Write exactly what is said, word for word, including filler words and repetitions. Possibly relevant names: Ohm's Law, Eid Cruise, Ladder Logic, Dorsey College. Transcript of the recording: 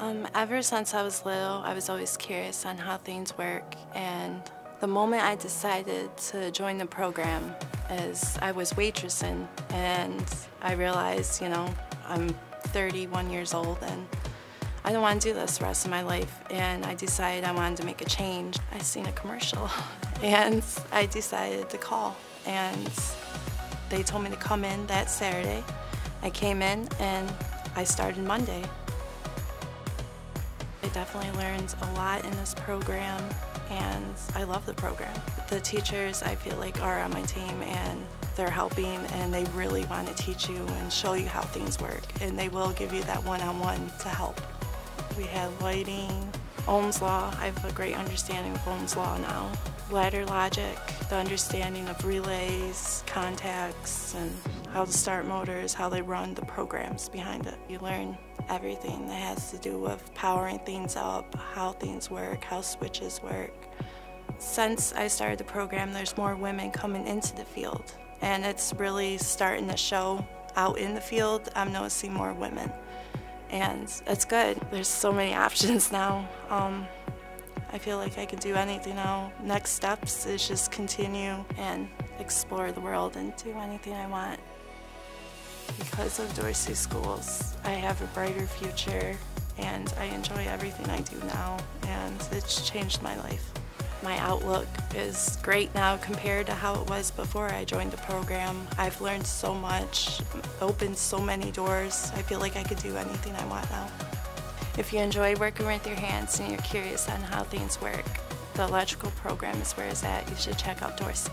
Um, ever since I was little, I was always curious on how things work, and the moment I decided to join the program is I was waitressing, and I realized, you know, I'm thirty-one years old and I don't want to do this the rest of my life, and I decided I wanted to make a change. I seen a commercial and I decided to call, and they told me to come in that Saturday. I came in and I started Monday. I definitely learned a lot in this program, and I love the program. The teachers, I feel like, are on my team, and they're helping, and they really want to teach you and show you how things work, and they will give you that one-on-one to help. We had lighting, Ohm's Law. I have a great understanding of Ohm's Law now. Ladder logic, the understanding of relays, contacts, and how to start motors, how they run, the programs behind it. You learn everything that has to do with powering things up, how things work, how switches work. Since I started the program, there's more women coming into the field, and it's really starting to show out in the field. I'm noticing more women, and it's good. There's so many options now. Um, I feel like I can do anything now. Next steps is just continue and explore the world and do anything I want. Because of Dorsey Schools, I have a brighter future, and I enjoy everything I do now, and it's changed my life. My outlook is great now compared to how it was before I joined the program. I've learned so much, opened so many doors. I feel like I could do anything I want now. If you enjoy working with your hands and you're curious on how things work, the electrical program is where it's at. You should check out Dorsey.